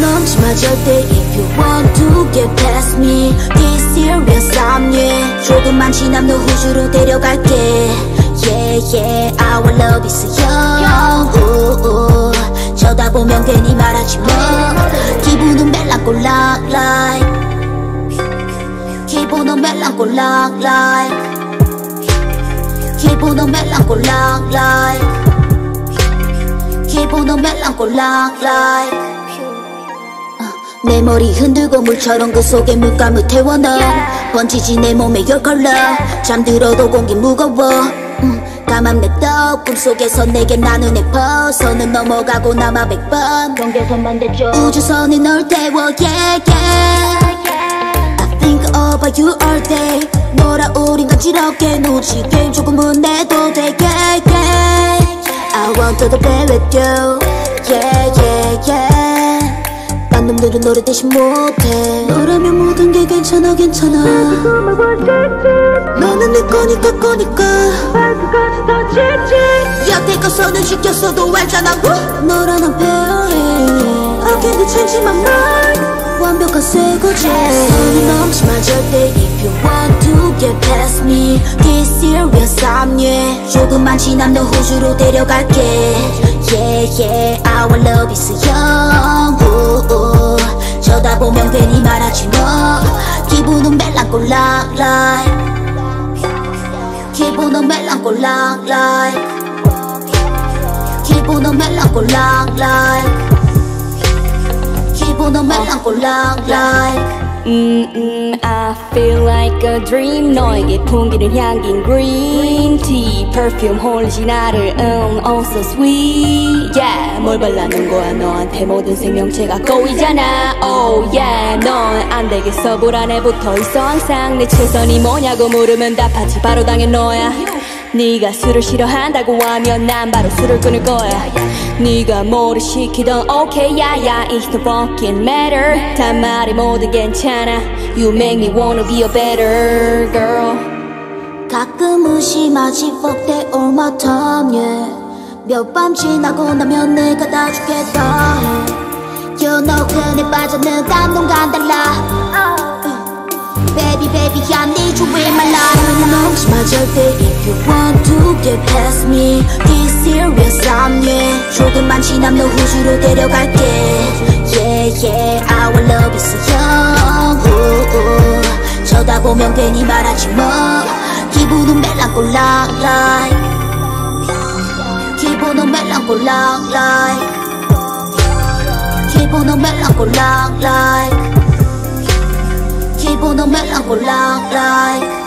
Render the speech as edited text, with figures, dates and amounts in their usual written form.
넌마저 돼 if you want to get past me. This serious I'm yeah. 조금만 지나면 너 호주로 데려갈게. Yeah yeah, our love is young. Ooh, ooh. 쳐다보면 괜히 말하지 뭐. 기분은 멜랑꼴락 like. 기분은 멜랑꼴락 like. 기분은 멜랑꼴락 like. 기분은 멜랑꼴락 like. 내 머리 흔들고 물처럼 그 속에 물감을 태워 넣어 번지지 내 몸에 열컬러 잠들어도 공기 무거워 가만 냅둬 꿈속에서 내게 나눈 애퍼 선은 넘어가고 남아 100번 경계선만 대죠 우주선이 널 태워 yeah yeah I think about you all day 뭐라 우린 간지럽게 놓지 게임 조금은 내도 돼 yeah yeah I want to play with you yeah yeah yeah 놈들은 너를 대신 못해 너라면 모든 게 괜찮아 괜찮아 너는 내 거니까 거니까 여태껏 선을 지켰어도 알잖아 너랑 난 pair I can't change my mind 완벽한 새 고집 손이 넘치마저 때 if you want to get past me This serious I'm yeah 조금만 지나면 너 호주로 데려갈게 Yeah yeah our love is young ooh, ooh. 쳐다보면 괜히 말하지 뭐 기분은 멜랑꼴락 like 기분은 멜랑꼴락 like 기분은 멜랑꼴락 like 기분은 멜랑꼴락 like I feel like a dream 너에게 풍기는 향긴 green tea perfume 홀리지 나를 oh so sweet yeah 뭘 발라놓은 거야 너한테 모든 생명체가 꼬이잖아 oh yeah 넌 안 되겠어 불안해 붙어있어 항상 내 최선이 뭐냐고 물으면 답하지 바로 당연 너야 네가 술을 싫어한다고 하면 난 바로 술을 끊을 거야 네가 뭐를 시키던 okay yeah yeah it's the fucking matter 다 말해 모두 괜찮아 You make me wanna be a better girl 가끔 무심하지 fuck that all my time yeah 몇 밤 지나고 나면 내가 다 죽겠다 You know 그네 빠져는 감동과 달라 Baby, baby, I need you in my life. 손이 넘치마저 때 if you want to get past me. This serious, I'm yeah. 조금만 지나면 너 호주로 데려갈게. Yeah, yeah, our love is young. Ooh, ooh. 쳐다보면 괜히 말하지 뭐. 기분은 멜랑꼴락 like. 기분은 멜랑꼴락 like. 기분은 멜랑꼴락 like. 기분은 멜랑꼴락 like